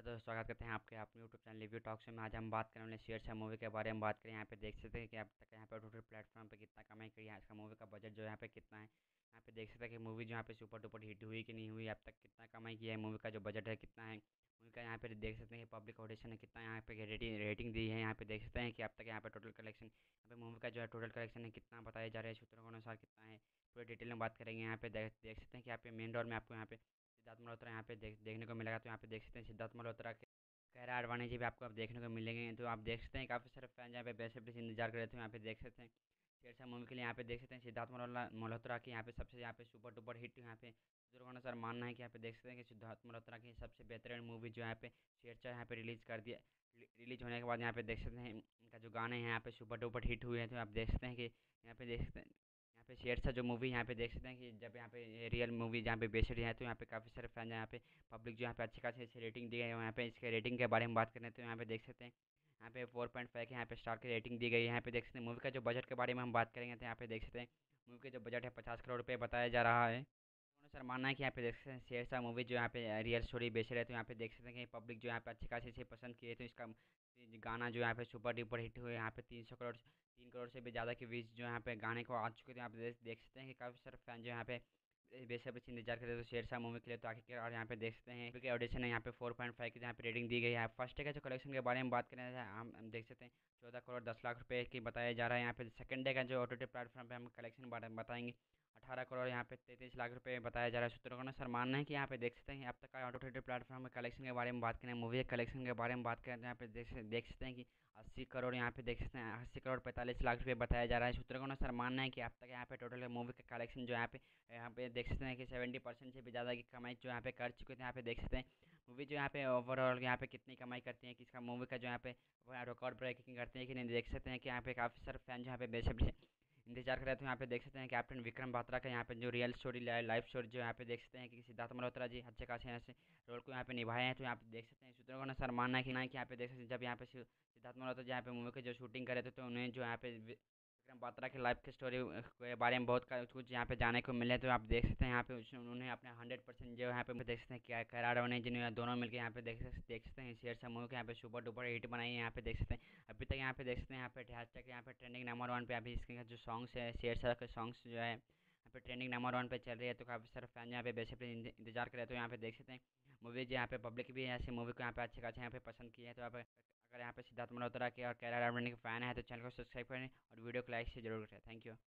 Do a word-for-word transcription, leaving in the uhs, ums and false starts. नमस्कार दोस्तों, स्वागत करते हैं आपके अपने यूट्यूब चैनल रिव्यू टॉक्स में। आज हम बात करने वाले शेरशाह मूवी के बारे में बात करें। यहाँ पे देख सकते हैं कि अब तक यहाँ पे टोटल प्लेटफॉर्म पे कितना कमाई करी है, इसका मूवी का बजट जो यहाँ पे कितना है। यहाँ पे देख सकते हैं कि मूवी जो यहाँ पे सुपर डुपर हिट हुई कि नहीं हुई, अब तक कितना कमाई किया है, मूवी का जो बजट है कितना है, मूवी का यहाँ पे देख सकते हैं कि पब्लिक ऑडिशन ने कितना यहाँ पे रेटिंग दी है। यहाँ पे देख सकते हैं कि अब तक यहाँ पे टोटल कलेक्शन, यहाँ पे मूवी का जो है टोटल कलेक्शन है कितना बताया जा रहा है, सूत्रों के अनुसार कितना है, पूरे डिटेल में बात करेंगे। यहाँ पे देख सकते हैं कि यहाँ पे मेन रोड में आपको यहाँ पे सिद्धार्थ मल्होत्रा यहाँ पे देख देखने को मिलेगा। तो यहाँ पे देख सकते हैं सिद्धार्थ मल्होत्रा, कैरा आडवाणी जी भी आपको अब देखने को मिलेंगे। तो आप देख सकते हैं काफ़ी सारे फैन यहाँ पे बेसब्री से इंतजार कर रहे थे। यहाँ पे देख सकते हैं शेरशाह मूवी के लिए यहाँ पे देख सकते हैं सिद्धार्थ मल्होत्रा की यहाँ पे सबसे यहाँ पे सुपर डुपर हिट यहाँ पे दुर्गाना सर मानना है कि यहाँ पे देख सकते हैं कि सिद्धार्थ मल्होत्रा की सबसे बेहतरीन मूवी जो यहाँ पे शेरशाह यहाँ पे रिलीज़ कर दिया। रिलीज होने के बाद यहाँ पे देख सकते हैं इनका जो गाने हैं यहाँ पे सुपर डुपर हिट हुए हैं। तो आप देख सकते हैं कि यहाँ पे देख सकते हैं यहाँ पे शेरशाह जो मूवी यहाँ पे देख सकते हैं कि जब यहाँ पे रियल मूवी जहाँ पे बेस्ड है, तो यहाँ पे काफ़ी सारे फैन यहाँ पे पब्लिक जो यहाँ पे अच्छी खासी अच्छी रेटिंग दी गई है। यहाँ पे इसके रेटिंग के बारे में बात करें तो यहाँ पे देख सकते हैं यहाँ पे फोर पॉइंट फाइव के यहाँ पे स्टार की रेटिंग दी गई है। यहाँ पे देख सकते हैं मूवी का जो बजट के बारे में हम बात करेंगे तो यहाँ पे देख सकते हैं मूवी का जो बजट है पचास करोड़ रुपये बताया जा रहा है। सर मानना है कि यहाँ पे देख सकते हैं शेरशाह मूवी जो यहाँ पे रियल स्टोरी बेस्ड है। तो यहाँ पे देख सकते हैं कि पब्लिक जो यहाँ पे अच्छी खासी से पसंद किए, तो इसका गाना जो यहाँ पे सुपर डुपर हिट हुए। यहाँ पे तीन सौ करोड़ तीन करोड़ से भी ज़्यादा के बीच जो यहाँ पे गाने को आ चुके थे। यहाँ पे देख सकते हैं कि काफ़ी सारे फैन जो यहाँ पे बेसब्री से इंतजार करते थे शेरशाह मूवी के लिए। तो आखिर और यहाँ पे देख सकते हैं क्योंकि ऑडिशन है यहाँ पे फोर पॉइंट फाइव की यहाँ पे रेटिंग दी गई है। फर्स्ट डे का जो कलेक्शन के बारे में बात करें हम देख सकते हैं चौदह करोड़ दस लाख रुपये की बताया जा रहा है। यहाँ पे सेकंड डे का जो ओटीटी प्लेटफॉर्म पे हम कलेक्शन बताएंगे अठारह करोड़ यहाँ पे तैंतीस लाख रुपये बताया जा रहा है। सूत्रों का अनुसार मानना है कि यहाँ पे देख सकते हैं अब तक का ओटीटी प्लेटफॉर्म में कलेक्शन के बारे में बात करें, मूवी के कलेक्शन के बारे में बात करें, यहाँ पे देख सकते हैं कि अस्सी करोड़ यहाँ पे देख सकते हैं अस्सी करोड़ पैंतालीस लाख रुपये बताया जा रहा है। सूत्रों का अनुसार मानना है कि अब तक यहाँ पे टोटल मूवी का कलेक्शन जो यहाँ पे यहाँ पे देख सकते हैं कि सेवेंटी परसेंट से भी ज़्यादा की कमाई जो यहाँ पे कर चुके थे। यहाँ पे देख सकते हैं मूवी जो यहाँ पे ओवरऑल यहाँ पे कितनी कमाई करती है, किसका मूवी का जो यहाँ पे रिकॉर्ड ब्रेकिंग करते हैं कि नहीं, देख सकते हैं कि यहाँ पे काफ़ी सारे फैन जो यहाँ पे बेसब्री इंतजार कर रहे थे। यहाँ पे देख सकते हैं कैप्टन विक्रम बात्रा का यहाँ पे जो रियल स्टोरी लाइफ स्टोरी जो यहाँ पे देख सकते हैं कि सिद्धार्थ मल्होत्रा जी अच्छे खासे यहाँ से रोल को यहाँ पे निभाए हैं। तो यहाँ पे देख सकते हैं सूत्रों का अनुसार मानना है कि ना कि यहाँ पे देख सकते हैं जब यहाँ पे सिद्धार्थ मल्होत्रा जी यहाँ पे मूवी की जो शूटिंग करे थे, तो उन्हें जो यहाँ पे विक्रम बात्रा की लाइफ की स्टोरी के बारे में बहुत कुछ यहाँ पे जाने को मिले। तो आप देख सकते हैं यहाँ पे उन्होंने अपने हंड्रेड परसेंट जो यहाँ पे देख सकते हैं कैरा आडवाणी जिन्होंने दोनों मिलकर यहाँ पे देख सकते देख सकते हैं शेरशाह मूवी के यहाँ पे सुपर डुपर हिट बनाई है। यहाँ पे देख सकते हैं अभी तक यहाँ पे देख सकते हैं यहाँ पे हैशटैग यहाँ पे ट्रेंडिंग नंबर वन पे अभी इसके जो सॉन्ग्स है शेरशाह के सॉन्ग्स जो है यहाँ पे ट्रेंडिंग नंबर वन पे चल रही है। तो काफ़ी सारे फैन यहाँ पे बेसब्री इंतजार कर रहे हैं। तो यहाँ पे देख सकते हैं मूवी जो यहाँ पे पब्लिक भी ऐसे मूवी को यहाँ पे अच्छे खासे यहाँ पे पसंद किया है। तो आप अगर यहाँ पे सिद्धार्थ मल्होत्रा के और कैरा आडवाणी के फैन है तो चैनल को सब्सक्राइब करें और वीडियो को लाइक से जरूर करें। Thank you.